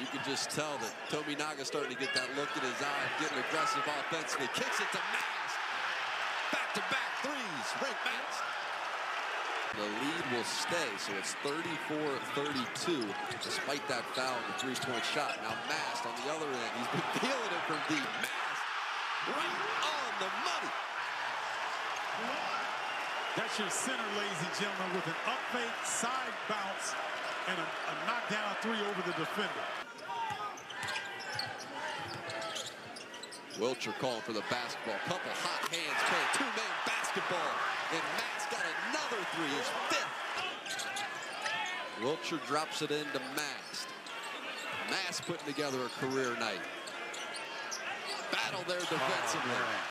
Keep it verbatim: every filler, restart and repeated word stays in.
You can just tell that Tomi Naga's starting to get that look in his eye, getting aggressive offensively. Kicks it to Mast. Back-to-back threes. Rienk Mast. The lead will stay, so it's thirty-four thirty-two, despite that foul and the three-point shot. Now Mast on the other end. He's been feeling it from deep. Mast right on the money. That's your center, ladies and gentlemen, with an up fake, side bounce, and a, a knockdown three over the defender. Wilcher calling for the basketball. Couple hot hands, play two-man basketball. And Mast got another three, his fifth. Wilcher drops it into Mast. Mast putting together a career night. Battle there defensively. Oh,